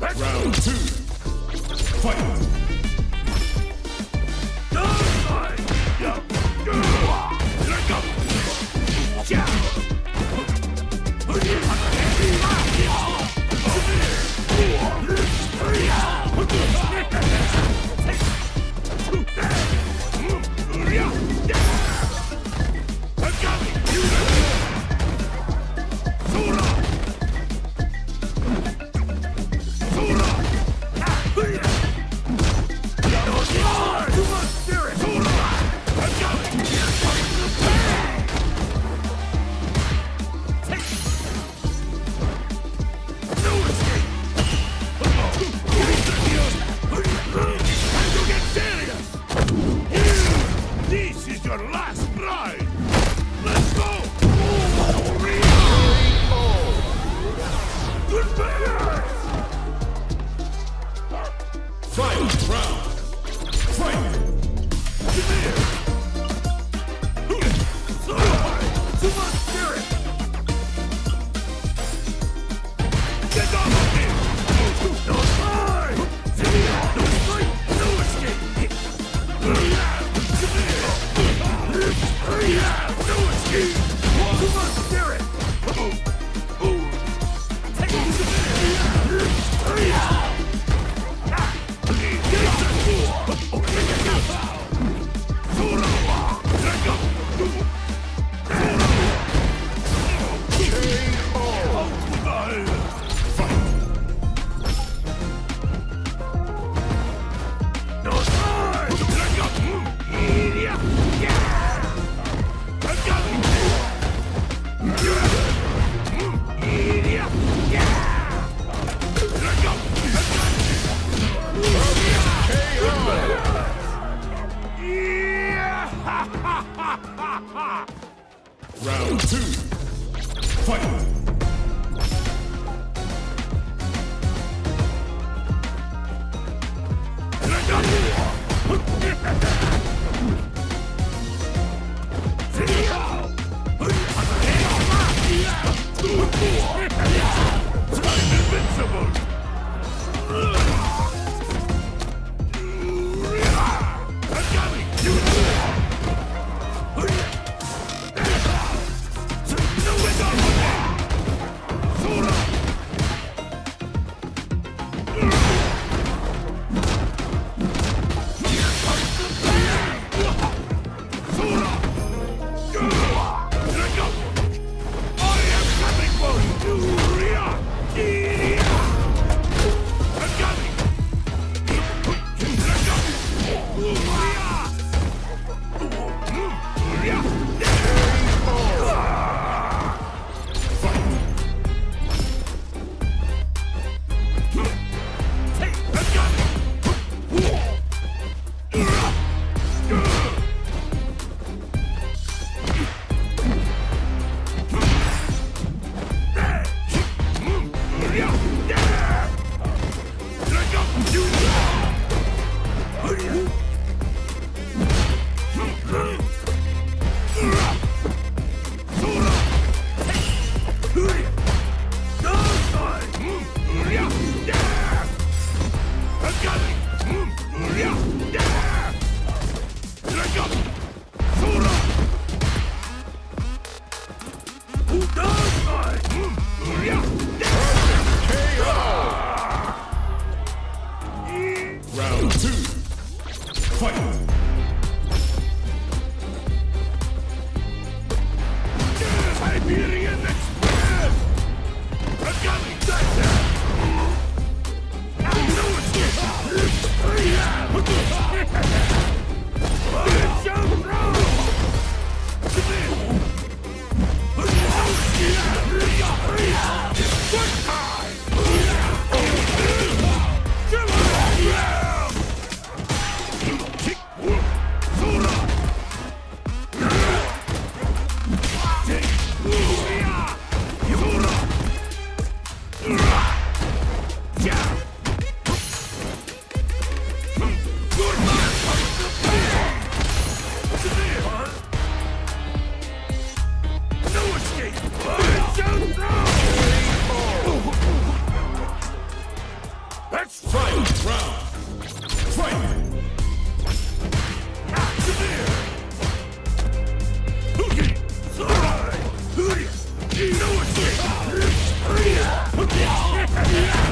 Round two. Fight. Round two, fight! Let's try it. Round. Fight. You know it's